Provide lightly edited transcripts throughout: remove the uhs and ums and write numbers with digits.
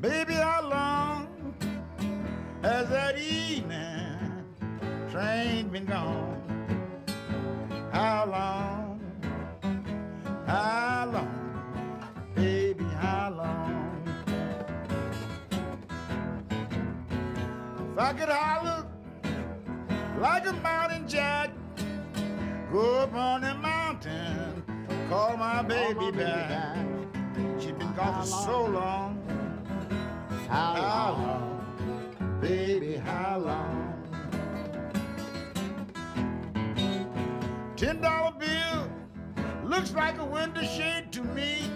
Baby, how long has that evening train been gone? How long, how long, baby, how long? If I could holler like a mountain jack, go up on the mountain, call my baby back. She's been gone for so long. How long, baby, how long? $10 bill looks like a window shade to me.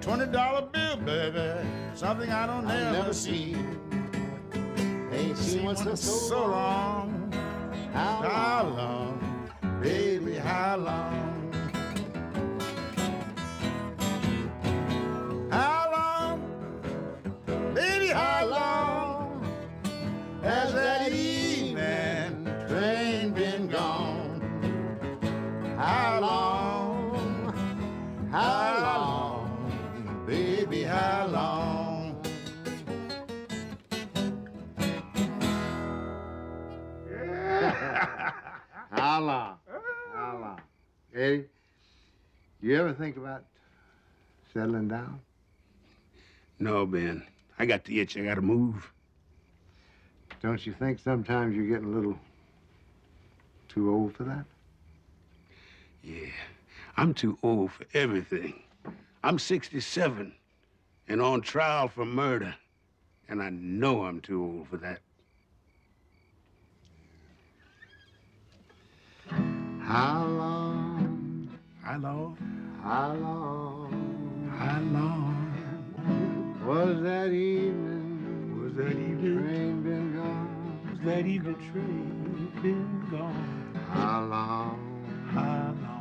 $20 bill, baby, something I don't ever see. Ain't seen one for so long. How long, baby, how long? How long, baby, how long has that evening train been gone? How long, how long, baby, how long? How long? How long? Eddie, you ever think about settling down? No, Ben. I got the itch. I gotta move. Don't you think sometimes you're getting a little too old for that? Yeah. I'm too old for everything. I'm 67 and on trial for murder. And I know I'm too old for that. How long? How long? How long? How long? Was that evening? Was that evening? Train been gone? Was that evening train been gone? How long? How long?